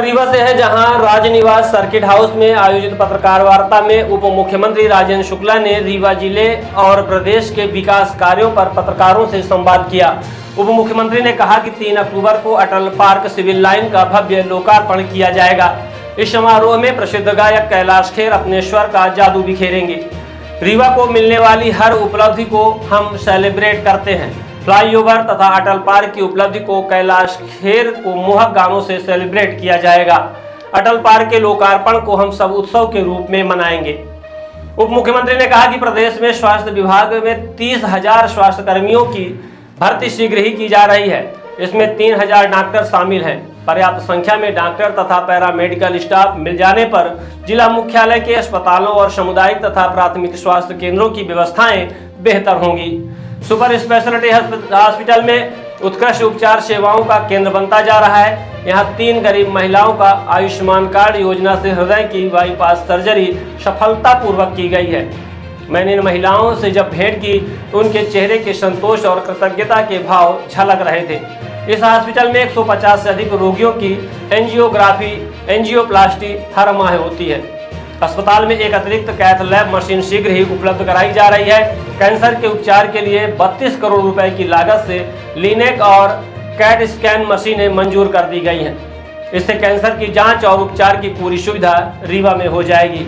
खबर रीवा से है, जहां राजनिवास सर्किट हाउस में आयोजित पत्रकार वार्ता में उप मुख्यमंत्री राजेंद्र शुक्ला ने रीवा जिले और प्रदेश के विकास कार्यों पर पत्रकारों से संवाद किया। उप मुख्यमंत्री ने कहा कि 3 अक्टूबर को अटल पार्क सिविल लाइन का भव्य लोकार्पण किया जाएगा। इस समारोह में प्रसिद्ध गायक कैलाश खेर अपने स्वर का जादू बिखेरेंगे। रीवा को मिलने वाली हर उपलब्धि को हम सेलिब्रेट करते हैं। फ्लाईओवर तथा अटल पार्क की उपलब्धि को कैलाश खेर को मोहक गानों से सेलिब्रेट किया जाएगा। अटल पार्क के लोकार्पण को हम सब उत्सव के रूप में मनाएंगे। उप मुख्यमंत्री ने कहा कि प्रदेश में स्वास्थ्य विभाग में 30,000 स्वास्थ्य कर्मियों की भर्ती शीघ्र ही की जा रही है। इसमें 3,000 डॉक्टर शामिल हैं। पर्याप्त संख्या में डॉक्टर तथा पैरामेडिकल स्टाफ मिल जाने पर जिला मुख्यालय के अस्पतालों और सामुदायिक तथा प्राथमिक स्वास्थ्य केंद्रों की व्यवस्थाएं बेहतर होंगी। सुपर स्पेशलिटी हॉस्पिटल में उत्कृष्ट उपचार सेवाओं का केंद्र बनता जा रहा है। यहां 3 गरीब महिलाओं का आयुष्मान कार्ड योजना से हृदय की बाईपास सर्जरी सफलतापूर्वक की गई है। मैंने इन महिलाओं से जब भेंट की तो उनके चेहरे के संतोष और कृतज्ञता के भाव झलक रहे थे। इस हॉस्पिटल में 150 से अधिक रोगियों की एंजियोग्राफी एंजियोप्लास्टी हर माह होती है। अस्पताल में एक अतिरिक्त कैथ लैब मशीन शीघ्र ही उपलब्ध कराई जा रही है। कैंसर के उपचार के लिए 32 करोड़ रुपए की लागत से लिनेक और कैट स्कैन मशीनें मंजूर कर दी गई हैं। इससे कैंसर की जांच और उपचार की पूरी सुविधा रीवा में हो जाएगी।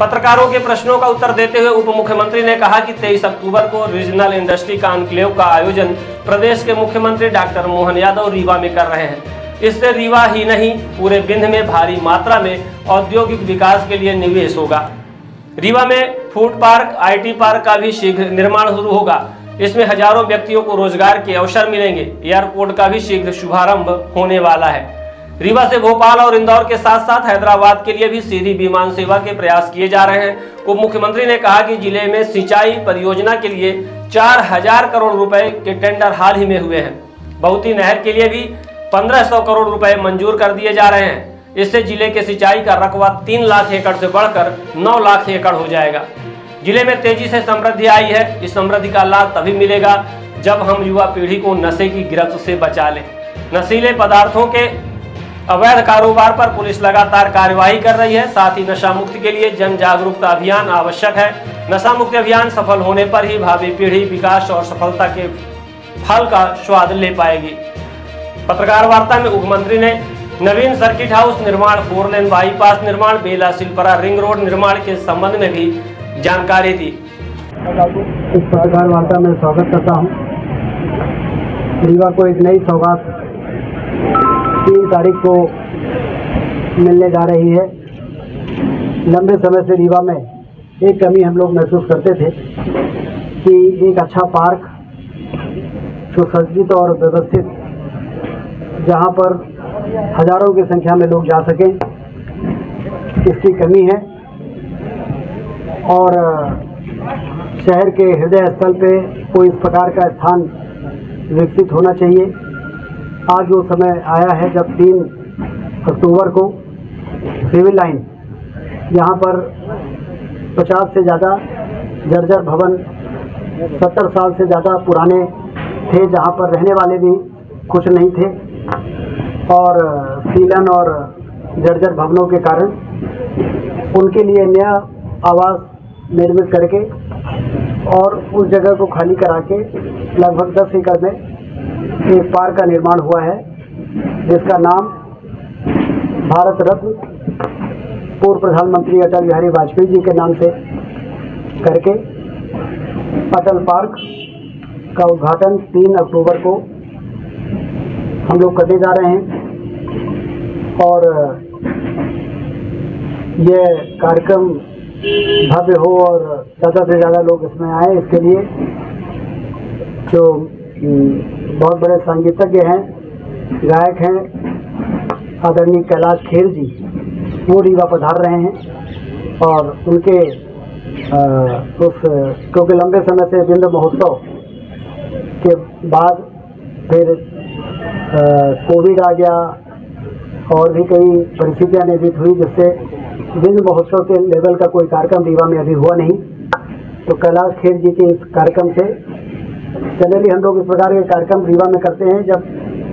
पत्रकारों के प्रश्नों का उत्तर देते हुए उप मुख्यमंत्री ने कहा कि 23 अक्टूबर को रीजनल इंडस्ट्री कॉन्क्लेव का आयोजन प्रदेश के मुख्यमंत्री डॉक्टर मोहन यादव रीवा में कर रहे हैं। इससे रीवा ही नहीं पूरे विंध्य में भारी मात्रा में औद्योगिक विकास के लिए निवेश होगा। रीवा में फूड पार्क IT पार्क का भी शीघ्र निर्माण शुरू होगा। इसमें हजारों व्यक्तियों को रोजगार के अवसर मिलेंगे। एयरपोर्ट का भी शीघ्र शुभारंभ होने वाला है। रीवा से भोपाल और इंदौर के साथ साथ हैदराबाद के लिए भी सीधी विमान सेवा के प्रयास किए जा रहे हैं। उप मुख्यमंत्री ने कहा कि जिले में सिंचाई परियोजना के लिए 4,000 करोड़ रुपए के टेंडर हाल ही में हुए हैं। बहुती नहर के लिए भी 1,500 करोड़ रुपए मंजूर कर दिए जा रहे हैं। इससे जिले के सिंचाई का रकबा 3 लाख एकड़ से बढ़कर 9 लाख एकड़ हो जाएगा। जिले में तेजी से समृद्धि आई है। इस समृद्धि का लाभ तभी मिलेगा जब हम युवा पीढ़ी को नशे की गिरफ्त से बचा लें। नशीले पदार्थों के अवैध कारोबार पर पुलिस लगातार कार्यवाही कर रही है। साथ ही नशा मुक्ति के लिए जन जागरूकता अभियान आवश्यक है। नशा मुक्ति अभियान सफल होने पर ही भावी पीढ़ी विकास और सफलता के फल का स्वाद ले पाएगी। पत्रकार वार्ता में मुख्यमंत्री ने नवीन सर्किट हाउस निर्माण, 4 लेन बाईपास निर्माण, बेला सिलपरा रिंग रोड निर्माण के संबंध में भी जानकारी दी। इस पत्रकार वार्ता में स्वागत करता हूँ। रीवा को एक नई सौगात 3 तारीख को मिलने जा रही है। लंबे समय से रीवा में एक कमी हम लोग महसूस करते थे कि एक अच्छा पार्क सुसज्जित और व्यवस्थित, जहां पर हजारों की संख्या में लोग जा सकें, इसकी कमी है। और शहर के हृदय स्थल पे कोई इस प्रकार का स्थान विकसित होना चाहिए। आज वो समय आया है जब 3 अक्टूबर को सिविल लाइन, यहाँ पर 50 से ज़्यादा जर्जर भवन 70 साल से ज़्यादा पुराने थे, जहाँ पर रहने वाले भी कुछ नहीं थे, और सीलन और जर्जर भवनों के कारण उनके लिए नया आवास निर्मित करके और उस जगह को खाली करा के लगभग 10 एकड़ में एक पार्क का निर्माण हुआ है, जिसका नाम भारत रत्न पूर्व प्रधानमंत्री अटल बिहारी वाजपेयी जी के नाम से करके अटल पार्क का उद्घाटन 3 अक्टूबर को हम लोग करने जा रहे हैं। और ये कार्यक्रम भव्य हो और ज़्यादा से ज़्यादा लोग इसमें आए, इसके लिए जो बहुत बड़े संगीतज्ञ हैं, गायक हैं, आदरणीय कैलाश खेर जी, वो रीवा पधार रहे हैं। और उनके क्योंकि लंबे समय से विंध्य महोत्सव के बाद फिर कोविड आ गया और भी कई परिस्थितियाँ निर्मित हुई, जिससे विंध्य महोत्सव के लेवल का कोई कार्यक्रम रीवा में अभी हुआ नहीं। तो कैलाश खेर जी के इस कार्यक्रम से जनरली हम लोग इस प्रकार के कार्यक्रम रीवा में करते हैं। जब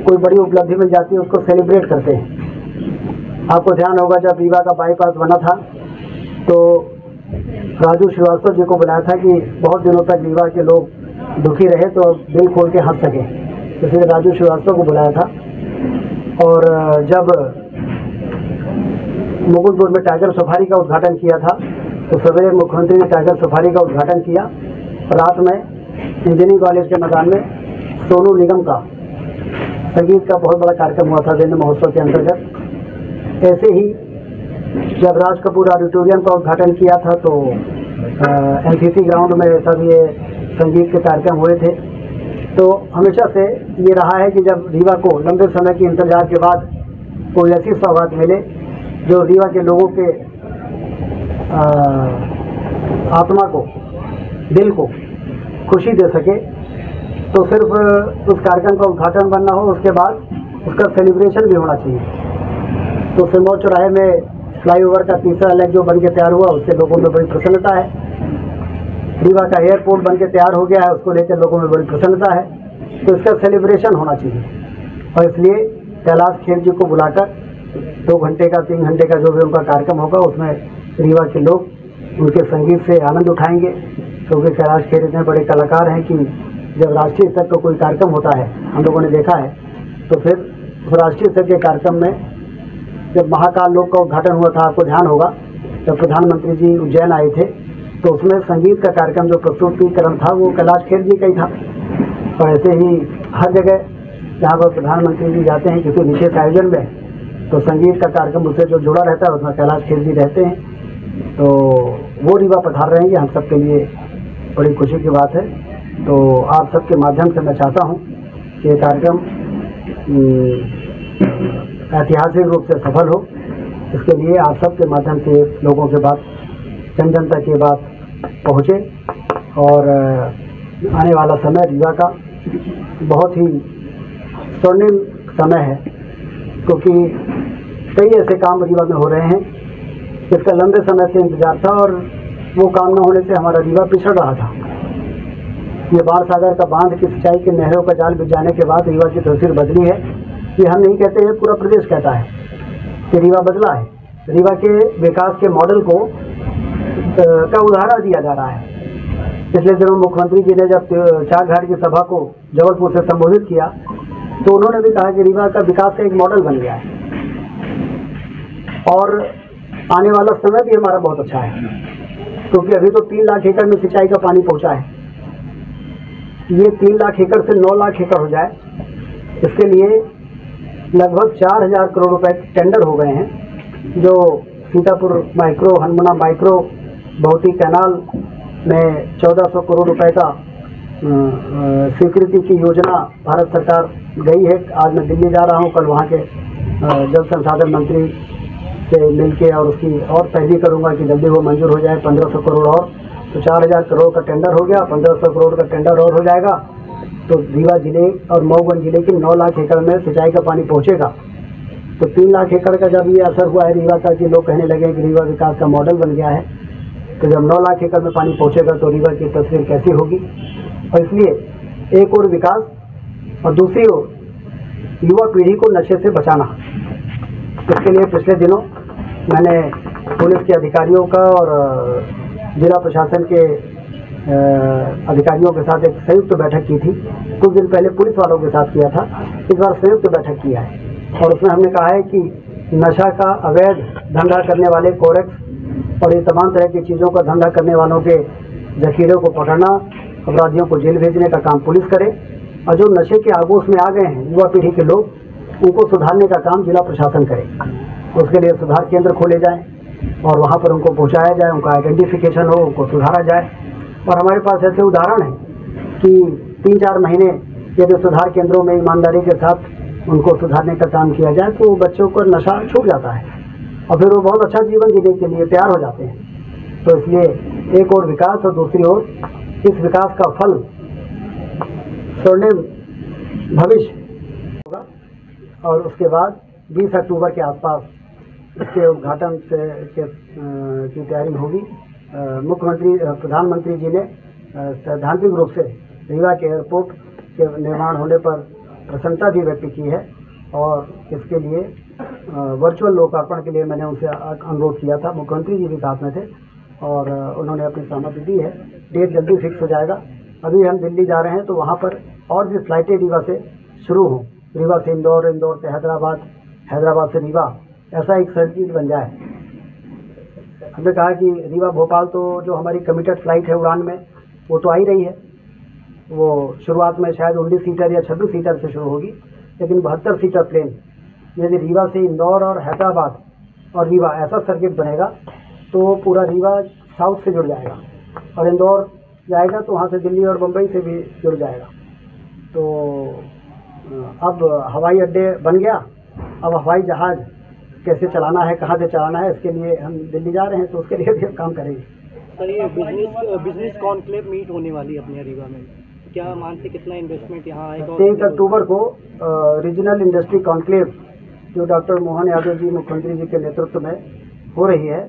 कोई बड़ी उपलब्धि मिल जाती है उसको सेलिब्रेट करते हैं। आपको ध्यान होगा जब रीवा का बाईपास बना था तो राजू श्रीवास्तव जी को बुलाया था कि बहुत दिनों तक रीवा के लोग दुखी रहे तो दिल खोल के हंस सके, इसलिए राजू श्रीवास्तव को बुलाया था। और जब मुकुंदपुर में टाइगर सफारी का उद्घाटन किया था तो सवेरे मुख्यमंत्री ने टाइगर सफारी का उद्घाटन किया, रात में इंजीनियरिंग कॉलेज के मैदान में सोनू निगम का संगीत का बहुत बड़ा कार्यक्रम हुआ था जयंती महोत्सव के अंतर्गत। ऐसे ही जब राज कपूर ऑडिटोरियम का उद्घाटन किया था तो एनसीसी ग्राउंड में सब ये संगीत के कार्यक्रम हुए थे। तो हमेशा से ये रहा है कि जब रीवा को लंबे समय के इंतजार के बाद कोई ऐसी सौगात मिले जो रीवा के लोगों के आत्मा को, दिल को खुशी दे सके, तो सिर्फ उस कार्यक्रम का उद्घाटन बनना हो, उसके बाद उसका सेलिब्रेशन भी होना चाहिए। तो सिरमौर चौराहे में फ्लाईओवर का तीसरा लेग जो बन के तैयार हुआ उससे लोगों में बड़ी प्रसन्नता है। रीवा का एयरपोर्ट बन के तैयार हो गया है, उसको लेकर लोगों में बड़ी प्रसन्नता है। तो इसका सेलिब्रेशन होना चाहिए और इसलिए कैलाश खेर जी को बुलाकर 2 घंटे का 3 घंटे का जो भी उनका कार्यक्रम होगा उसमें रीवा के लोग उनके संगीत से आनंद उठाएंगे, क्योंकि कैलाश खेर इतने बड़े कलाकार हैं कि जब राष्ट्रीय स्तर का कोई कार्यक्रम होता है, हम लोगों ने देखा है, तो फिर उस राष्ट्रीय स्तर के कार्यक्रम में जब महाकाल लोक का उद्घाटन हुआ था, आपको ध्यान होगा जब प्रधानमंत्री जी उज्जैन आए थे तो उसमें संगीत का कार्यक्रम जो प्रस्तुतिकरण था वो कैलाश खेर जी का ही था। और ऐसे ही हर जगह जहाँ पर प्रधानमंत्री जी जाते हैं किसी विशेष आयोजन में तो संगीत का कार्यक्रम उससे जो जुड़ा रहता है उसमें कैलाश खेर जी रहते हैं। तो वो रीवा पधार रहे हैं, ये हम सब के लिए बड़ी खुशी की बात है। तो आप सबके माध्यम से मैं चाहता हूँ कि ये कार्यक्रम ऐतिहासिक रूप से सफल हो, इसके लिए आप सबके माध्यम से लोगों के बात, जन जन तक ये बात पहुँचे और आने वाला समय रीवा का बहुत ही स्वर्णिम समय है, क्योंकि कई ऐसे काम रीवा में हो रहे हैं जिसका लंबे समय से इंतजार था और वो काम न होने से हमारा रीवा पिछड़ रहा था। ये बाढ़ सागर का बांध की सिंचाई के नहरों का जाल बिछ जाने के बाद रीवा की तस्वीर बदली है। ये हम नहीं कहते हैं, पूरा प्रदेश कहता है कि रीवा बदला है। रीवा के विकास के मॉडल को का उदाहरण दिया जा रहा है। पिछले दिनों मुख्यमंत्री जी ने जब चारघाट की सभा को जबलपुर से संबोधित किया तो उन्होंने भी कहा कि रीवा का विकास का एक मॉडल बन गया है और आने वाला समय भी हमारा बहुत अच्छा है, क्योंकि अभी तो 3 लाख एकड़ में सिंचाई का पानी पहुंचा है। ये 3 लाख एकड़ से 9 लाख एकड़ हो जाए, इसके लिए लगभग 4,000 करोड़ रुपए टेंडर हो गए हैं जो Sitapur micro, Hanumana micro, Bhauti canal में 1400 करोड़ रुपए का स्वीकृति की योजना भारत सरकार गई है। आज मैं दिल्ली जा रहा हूं, कल वहां के जल संसाधन मंत्री से मिलके और उसकी और तहरीर करूंगा कि जल्दी वो मंजूर हो जाए। 1500 करोड़ और, तो 4,000 करोड़ का टेंडर हो गया, 1500 करोड़ का टेंडर और हो जाएगा तो रीवा जिले और मऊगंज जिले के 9 लाख एकड़ में सिंचाई का पानी पहुँचेगा। तो 3 लाख एकड़ का जब ये असर हुआ है रीवा का कि लोग कहने लगे कि रीवा विकास का मॉडल बन गया है, तो जब 9 लाख एकड़ में पानी पहुँचेगा तो रीवा की तस्वीर कैसी होगी। और इसलिए एक और विकास और दूसरी ओर युवा पीढ़ी को नशे से बचाना, इसके लिए पिछले दिनों मैंने पुलिस के अधिकारियों का और जिला प्रशासन के अधिकारियों के साथ एक संयुक्त बैठक की थी। कुछ दिन पहले पुलिस वालों के साथ किया था, इस बार संयुक्त बैठक किया है और उसमें हमने कहा है कि नशा का अवैध धंधा करने वाले कोरेक्स और ये तमाम तरह की चीज़ों का धंधा करने वालों के जखीरों को पकड़ना, अपराधियों को जेल भेजने का काम पुलिस करे और जो नशे के आगोश में आ गए हैं युवा पीढ़ी के लोग, उनको सुधारने का काम जिला प्रशासन करे। उसके लिए सुधार केंद्र खोले जाए और वहाँ पर उनको पहुँचाया जाए, उनका आइडेंटिफिकेशन हो, उनको सुधारा जाए। और हमारे पास ऐसे उदाहरण हैं कि 3-4 महीने यदि सुधार केंद्रों में ईमानदारी के साथ उनको सुधारने का काम किया जाए तो बच्चों को नशा छूट जाता है और फिर वो बहुत अच्छा जीवन जीने के लिए तैयार हो जाते हैं। तो इसलिए एक और विकास और दूसरी ओर इस विकास का फल स्वर्णिम भविष्य होगा। और उसके बाद 20 अक्टूबर के आसपास इसके उद्घाटन की तैयारी होगी। मुख्यमंत्री, प्रधानमंत्री जी ने सैद्धांतिक रूप से रीवा के एयरपोर्ट के निर्माण होने पर प्रसन्नता भी व्यक्त की है और इसके लिए वर्चुअल लोकार्पण के लिए मैंने उनसे अनुरोध किया था, मुख्यमंत्री जी भी साथ में थे और उन्होंने अपनी सहमति दी है। डेट जल्दी फिक्स हो जाएगा। अभी हम दिल्ली जा रहे हैं तो वहाँ पर और भी फ्लाइटें रीवा से शुरू हों, रीवा से इंदौर, इंदौर से हैदराबाद, हैदराबाद से रीवा, ऐसा एक सर्किट बन जाए। हमने कहा कि रीवा भोपाल तो जो हमारी कमिटेड फ्लाइट है उड़ान में वो तो आ ही रही है, वो शुरुआत में शायद 19 सीटर या 26 सीटर से शुरू होगी, लेकिन 72 सीटर प्लेन यदि रीवा से इंदौर और हैदराबाद और रीवा ऐसा सर्किट बनेगा तो पूरा रीवा साउथ से जुड़ जाएगा और इंदौर जाएगा तो वहाँ से दिल्ली और बम्बई से भी जुड़ जाएगा। तो अब हवाई अड्डे बन गया, अब हवाई जहाज़ कैसे चलाना है, कहाँ से चलाना है, इसके लिए हम दिल्ली जा रहे हैं तो उसके लिए भी हम काम करेंगे। सर, ये बिजनेस कॉन्क्लेव मीट होने वाली है अपने रीवा में, क्या मानते कितना इन्वेस्टमेंट यहाँ आएगा? 23 अक्टूबर को रीजनल इंडस्ट्री कॉन्क्लेव जो डॉक्टर मोहन यादव जी मुख्यमंत्री जी के नेतृत्व में हो रही है,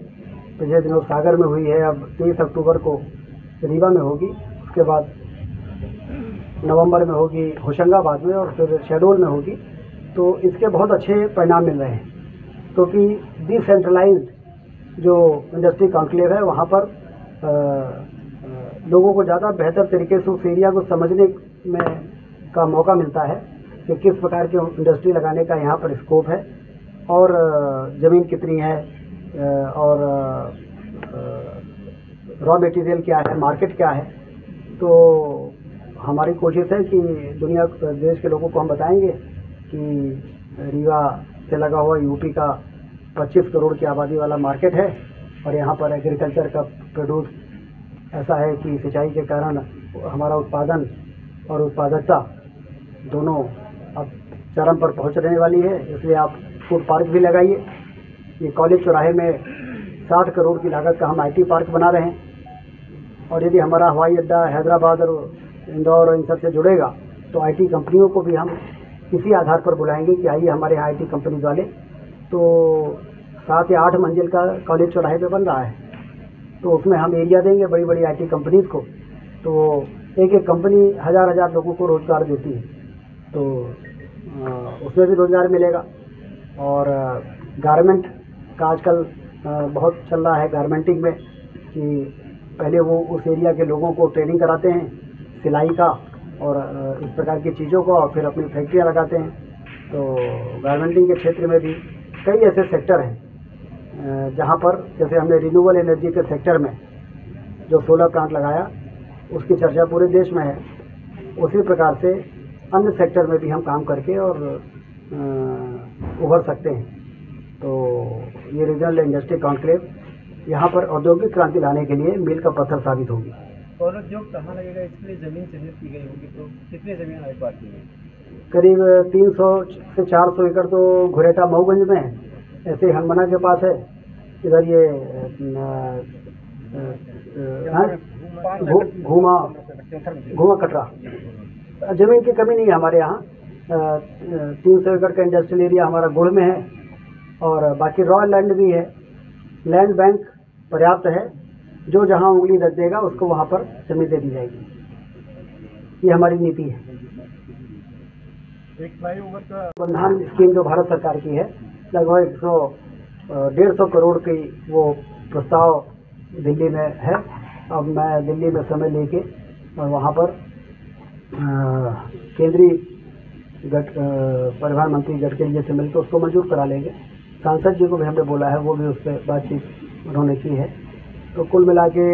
पिछले दिनों सागर में हुई है, अब 23 अक्टूबर को रीवा में होगी, उसके बाद नवम्बर में होगी होशंगाबाद में और फिर शहडोल में होगी। तो इसके बहुत अच्छे परिणाम मिल रहे हैं क्योंकि डिसेंट्रलाइज्ड जो इंडस्ट्री कॉन्क्लेव है वहाँ पर लोगों को ज़्यादा बेहतर तरीके से उस एरिया को समझने में का मौका मिलता है कि किस प्रकार की इंडस्ट्री लगाने का यहाँ पर स्कोप है और ज़मीन कितनी है और रॉ मटेरियल क्या है, मार्केट क्या है। तो हमारी कोशिश है कि दुनिया देश के लोगों को हम बताएंगे कि रीवा से लगा हुआ यूपी का 25 करोड़ की आबादी वाला मार्केट है और यहाँ पर एग्रीकल्चर का प्रोड्यूस ऐसा है कि सिंचाई के कारण हमारा उत्पादन और उत्पादकता दोनों अब चरम पर पहुँचने वाली है। इसलिए आप फूड पार्क भी लगाइए। ये कॉलेज चौराहे में 60 करोड़ की लागत का हम IT पार्क बना रहे हैं और यदि हमारा हवाई अड्डा हैदराबाद और इंदौर इन सबसे जुड़ेगा तो IT कंपनियों को भी हम इसी आधार पर बुलाएंगे कि आइए हमारे यहाँ IT कंपनीज वाले। तो 7 या 8 मंजिल का कॉलेज चौराहे पे बन रहा है तो उसमें हम एरिया देंगे बड़ी बड़ी IT कंपनीज को, तो एक एक कंपनी हज़ार हज़ार लोगों को रोज़गार देती है, तो उसमें भी रोज़गार मिलेगा। और गारमेंट का आजकल बहुत चल रहा है, गारमेंटिंग में कि पहले वो उस एरिया के लोगों को ट्रेनिंग कराते हैं सिलाई का और इस प्रकार की चीज़ों को और फिर अपनी फैक्ट्रियाँ लगाते हैं। तो गारमेंटिंग के क्षेत्र में भी कई ऐसे सेक्टर हैं जहाँ पर जैसे हमने रिन्यूएबल एनर्जी के सेक्टर में जो सोलर प्लांट लगाया उसकी चर्चा पूरे देश में है, उसी प्रकार से अन्य सेक्टर में भी हम काम करके और उभर सकते हैं। तो ये रीजनल इंडस्ट्री कॉन्क्लेव यहाँ पर औद्योगिक क्रांति लाने के लिए मील का पत्थर साबित होगी। और उद्योग कहाँ लगेगा, इसके लिए ज़मीन चिन्हित की गई होगी, तो कितनी ज़मीन आज बाकी है? करीब 300 से 400 एकड़ तो घुरेटा मऊगंज में है, ऐसे हनुमाना के पास है, इधर ये घूमा कटरा, ज़मीन की कमी नहीं है हमारे यहाँ। 300 एकड़ का इंडस्ट्रियल एरिया हमारा गुड़ में है और बाकी रॉ लैंड भी है, लैंड बैंक पर्याप्त है, जो जहां उंगली रख देगा उसको वहां पर जमीन दे दी जाएगी। ये हमारी नीति है। एक फ्लाईओवर का बंधान स्कीम जो भारत सरकार की है, लगभग 100-150 करोड़ की वो प्रस्ताव दिल्ली में है। अब मैं दिल्ली में समय लेके और वहां पर केंद्रीय परिवहन मंत्री गडकरी जी से मिलकर उसको मंजूर करा लेंगे। सांसद जी को भी हमने बोला है, वो भी उस पर बातचीत उन्होंने की है। तो कुल मिला के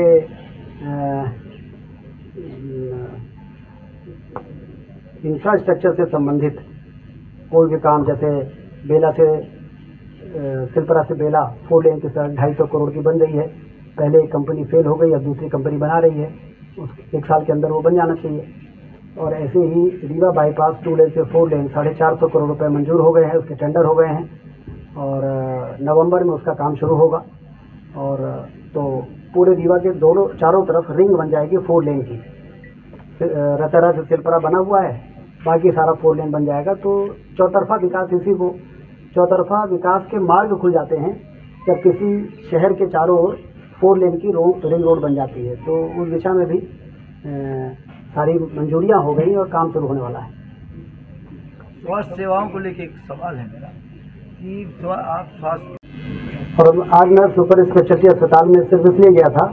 कि आप स्वास्थ्य और आज मैं सुपर स्पेशलिटी अस्पताल में सिर्फ इसलिए गया था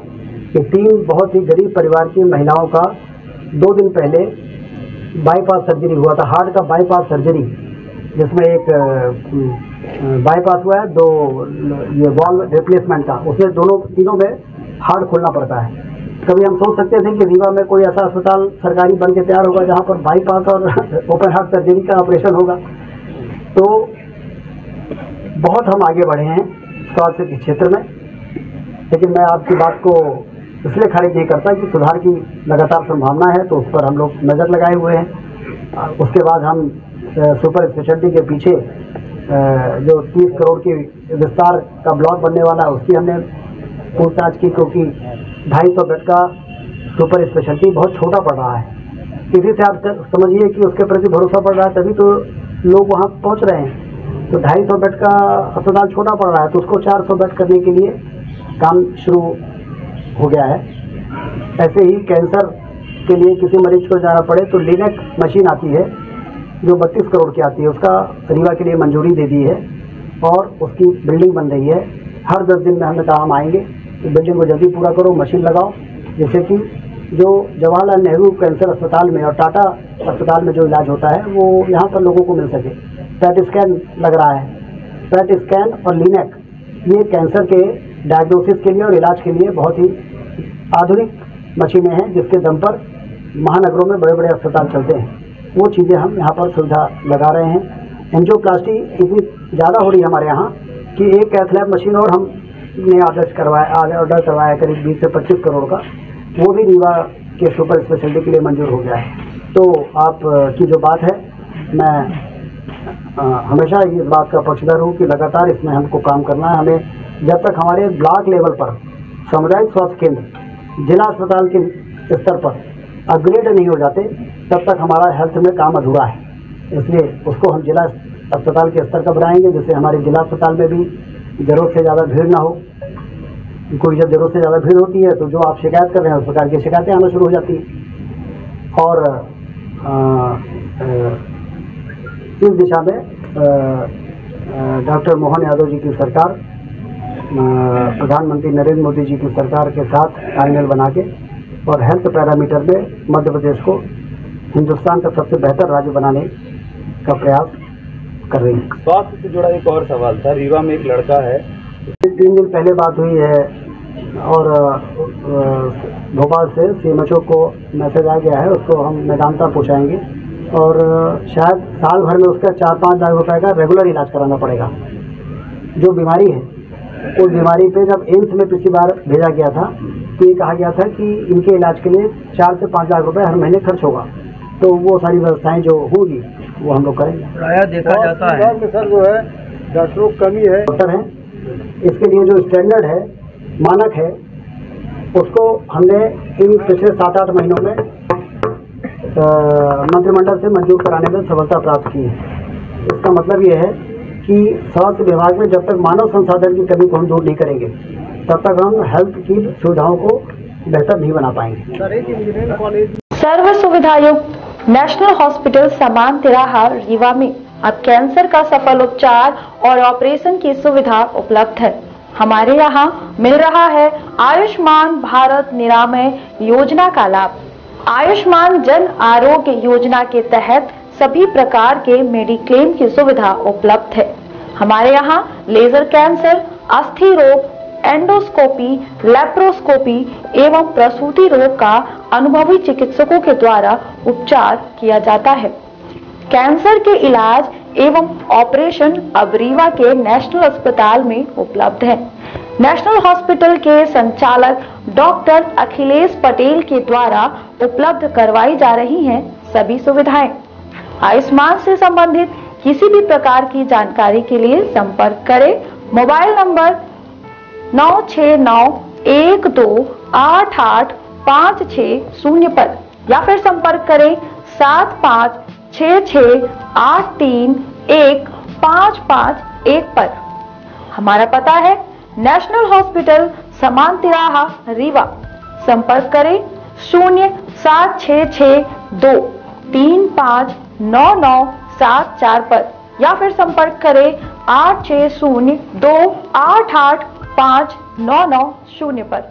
कि तीन बहुत ही गरीब परिवार की महिलाओं का 2 दिन पहले बाईपास सर्जरी हुआ था, हार्ट का बाईपास सर्जरी, जिसमें एक बाईपास हुआ है, 2 ये वॉल रिप्लेसमेंट का, उसमें तीनों में हार्ट खोलना पड़ता है। कभी हम सोच सकते थे कि रीवा में कोई ऐसा अस्पताल सरकारी बन के तैयार होगा जहाँ पर बाईपास और ओपन हार्ट सर्जरी का ऑपरेशन होगा। तो बहुत हम आगे बढ़े हैं स्वास्थ्य के क्षेत्र में, लेकिन मैं आपकी बात को इसलिए खारिज नहीं करता कि सुधार की लगातार संभावना है, तो उस पर हम लोग नज़र लगाए हुए हैं। उसके बाद हम सुपर स्पेशलिटी के पीछे जो 30 करोड़ के विस्तार का ब्लॉक बनने वाला है, उसकी हमने पूछताछ की, क्योंकि 250 बेड का सुपर स्पेशलिटी बहुत छोटा पड़ रहा है। इसी से आप समझिए कि उसके प्रति भरोसा पड़ रहा है, तभी तो लोग वहाँ पहुँच रहे हैं। तो 250 बेड का अस्पताल छोटा पड़ रहा है, तो उसको 400 बेड करने के लिए काम शुरू हो गया है। ऐसे ही कैंसर के लिए किसी मरीज को जाना पड़े तो लिनेक मशीन आती है जो 32 करोड़ की आती है, उसका रीवा के लिए मंजूरी दे दी है और उसकी बिल्डिंग बन रही है। हर 10 दिन में हमने कहा हम आएंगे तो बिल्डिंग को जल्दी पूरा करो, मशीन लगाओ, जैसे कि जो जवाहरलाल नेहरू कैंसर अस्पताल में और टाटा अस्पताल में जो इलाज होता है वो यहाँ पर लोगों को मिल सके। पैट स्कैन लग रहा है, पैट स्कैन और लिनेक ये कैंसर के डायग्नोसिस के लिए और इलाज के लिए बहुत ही आधुनिक मशीनें हैं, जिसके दम पर महानगरों में बड़े बड़े अस्पताल चलते हैं। वो चीज़ें हम यहाँ पर सुविधा लगा रहे हैं। एंजियोप्लास्टी इतनी ज़्यादा हो रही है हमारे यहाँ कि एक कैथ लैब मशीन और हमने ऑर्डर करवाया करीब 20 से 25 करोड़ का, वो भी रीवा के सुपर स्पेशलिटी के लिए मंजूर हो गया है। तो आप की जो बात है, मैं हमेशा इस बात का पक्षधर हूँ कि लगातार इसमें हमको काम करना है। हमें जब तक हमारे ब्लॉक लेवल पर सामुदायिक स्वास्थ्य केंद्र जिला अस्पताल के स्तर पर अपग्रेड नहीं हो जाते, तब तक हमारा हेल्थ में काम अधूरा है। इसलिए उसको हम जिला अस्पताल के स्तर का बनाएंगे, जिससे हमारे जिला अस्पताल में भी ज़रूरत से ज़्यादा भीड़ ना हो। कोई जब ज़रूरत से ज़्यादा भीड़ होती है तो जो आप शिकायत कर रहे हैं उस प्रकार की शिकायतें आना शुरू हो जाती हैं, और इस दिशा में डॉक्टर मोहन यादव जी की सरकार, प्रधानमंत्री नरेंद्र मोदी जी की सरकार के साथ तालमेल बना के और हेल्थ पैरामीटर में मध्य प्रदेश को हिंदुस्तान का सबसे बेहतर राज्य बनाने का प्रयास कर रही है। स्वास्थ्य से जुड़ा एक और सवाल था, रीवा में एक लड़का है, 3 दिन पहले बात हुई है और भोपाल से सीएमएचओ को मैसेज आ गया है, उसको हम मेदांता पहुँचाएँगे और शायद साल भर में उसका 4-5 लाख रुपए का रेगुलर इलाज कराना पड़ेगा। जो बीमारी है उस बीमारी पे जब एम्स में पिछली बार भेजा गया था तो ये कहा गया था कि इनके इलाज के लिए 4 से 5 लाख रुपए हर महीने खर्च होगा, तो वो सारी व्यवस्थाएँ जो होगी वो हम लोग करेंगे। देखा जाता है सर जो है डॉक्टरों की कमी है, डॉक्टर हैं, इसके लिए जो स्टैंडर्ड है, मानक है, उसको हमने इन पिछले 7-8 महीनों में मंत्रिमंडल से मंजूर कराने में सफलता प्राप्त की है। इसका मतलब यह है कि स्वास्थ्य विभाग में जब तक मानव संसाधन की कमी को हम दूर नहीं करेंगे, तब तक हम हेल्थ की सुविधाओं को बेहतर नहीं बना पाएंगे। सर्व सुविधा युक्त नेशनल हॉस्पिटल समान तिराहा रीवा में अब कैंसर का सफल उपचार और ऑपरेशन की सुविधा उपलब्ध है। हमारे यहाँ मिल रहा है आयुष्मान भारत निरामय योजना का लाभ। आयुष्मान जन आरोग्य योजना के तहत सभी प्रकार के मेडिक्लेम की सुविधा उपलब्ध है। हमारे यहाँ लेजर कैंसर, अस्थि रोग, एंडोस्कोपी, लेप्रोस्कोपी एवं प्रसूति रोग का अनुभवी चिकित्सकों के द्वारा उपचार किया जाता है। कैंसर के इलाज एवं ऑपरेशन अब रीवा के नेशनल अस्पताल में उपलब्ध है। नेशनल हॉस्पिटल के संचालक डॉक्टर अखिलेश पटेल के द्वारा उपलब्ध करवाई जा रही हैं सभी सुविधाएं। आयुष्मान से संबंधित किसी भी प्रकार की जानकारी के लिए संपर्क करें मोबाइल नंबर 9691288560 पर, या फिर संपर्क करें 7566831551 पर। हमारा पता है नेशनल हॉस्पिटल समान तिराहा रीवा। संपर्क करें 07662359974 पर, या फिर संपर्क करें 8602885990 पर।